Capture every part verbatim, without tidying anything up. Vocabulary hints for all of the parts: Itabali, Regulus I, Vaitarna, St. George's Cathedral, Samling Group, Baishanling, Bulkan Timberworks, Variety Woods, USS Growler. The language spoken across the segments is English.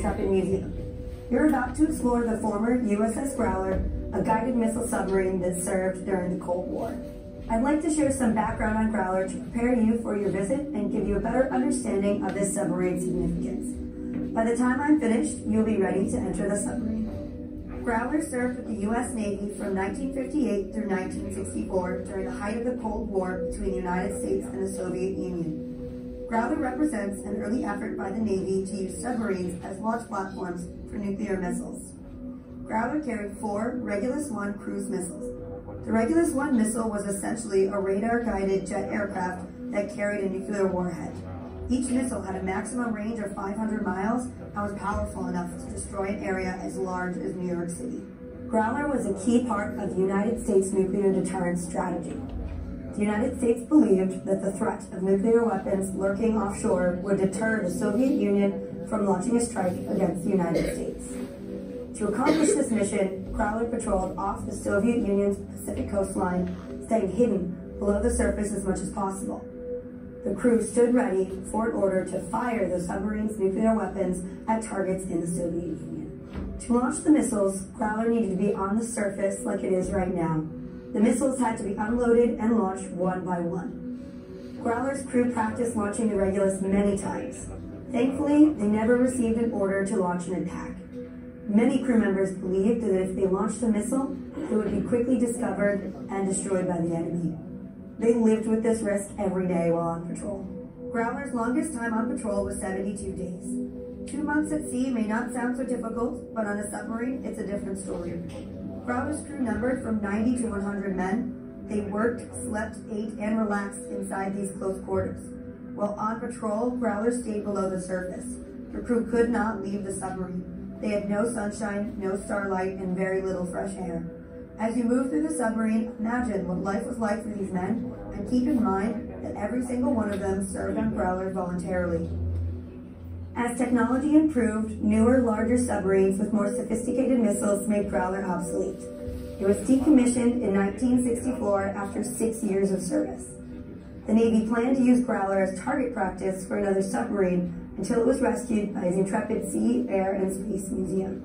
Country Trumpet Museum. You're about to explore the former U S S Growler, a guided missile submarine that served during the Cold War. I'd like to share some background on Growler to prepare you for your visit and give you a better understanding of this submarine's significance. By the time I'm finished, you'll be ready to enter the submarine. Growler served with the U S Navy from nineteen fifty-eight through nineteen sixty-four during the height of the Cold War between the United States and the Soviet Union. Growler represents an early effort by the Navy to use submarines as launch platforms for nuclear missiles. Growler carried four Regulus one cruise missiles. The Regulus one missile was essentially a radar-guided jet aircraft that carried a nuclear warhead. Each missile had a maximum range of five hundred miles and was powerful enough to destroy an area as large as New York City. Growler was a key part of the United States nuclear deterrence strategy. The United States believed that the threat of nuclear weapons lurking offshore would deter the Soviet Union from launching a strike against the United States. To accomplish this mission, Growler patrolled off the Soviet Union's Pacific coastline, staying hidden below the surface as much as possible. The crew stood ready for an order to fire the submarine's nuclear weapons at targets in the Soviet Union. To launch the missiles, Growler needed to be on the surface like it is right now. The missiles had to be unloaded and launched one by one. Growler's crew practiced launching the Regulus many times. Thankfully, they never received an order to launch an attack. Many crew members believed that if they launched a missile, it would be quickly discovered and destroyed by the enemy. They lived with this risk every day while on patrol. Growler's longest time on patrol was seventy-two days. Two months at sea may not sound so difficult, but on a submarine, it's a different story. Growler's crew numbered from ninety to one hundred men. They worked, slept, ate, and relaxed inside these close quarters. While on patrol, Growler stayed below the surface. The crew could not leave the submarine. They had no sunshine, no starlight, and very little fresh air. As you move through the submarine, imagine what life was like for these men, and keep in mind that every single one of them served on Growler voluntarily. As technology improved, newer, larger submarines with more sophisticated missiles made Growler obsolete. It was decommissioned in nineteen sixty-four after six years of service. The Navy planned to use Growler as target practice for another submarine until it was rescued by the intrepid Sea, Air, and Space Museum.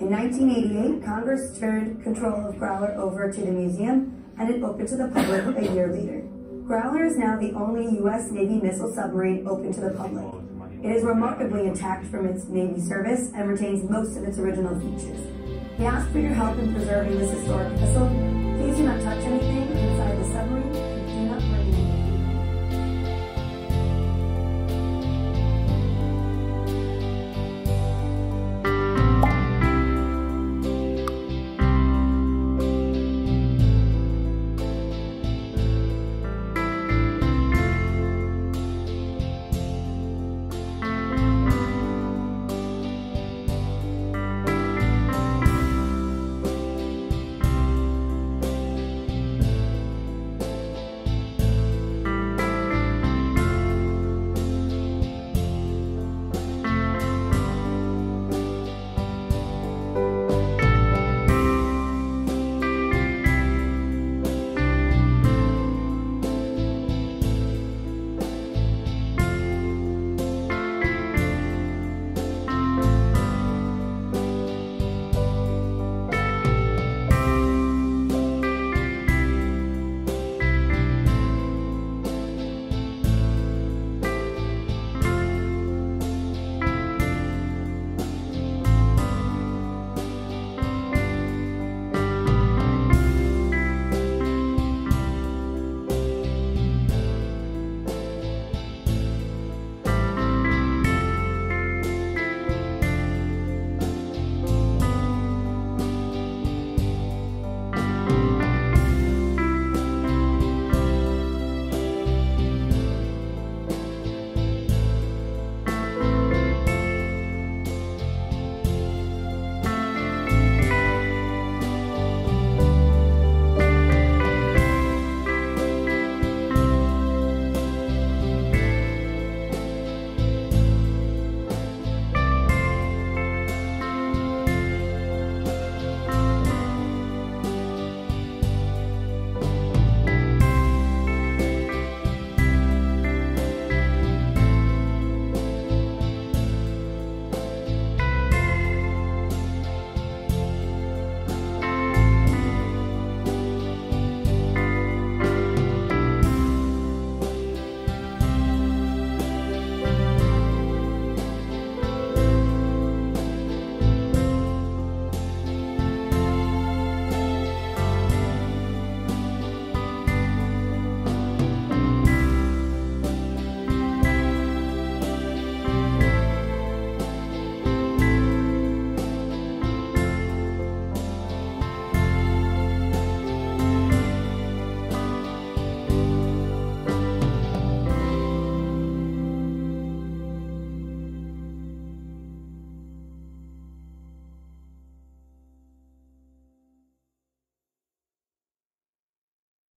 In nineteen eighty-eight, Congress turned control of Growler over to the museum, and it opened to the public a year later. Growler is now the only U S Navy missile submarine open to the public. It is remarkably intact from its Navy service and retains most of its original features. We ask for your help in preserving this historic vessel. Please do not touch anything.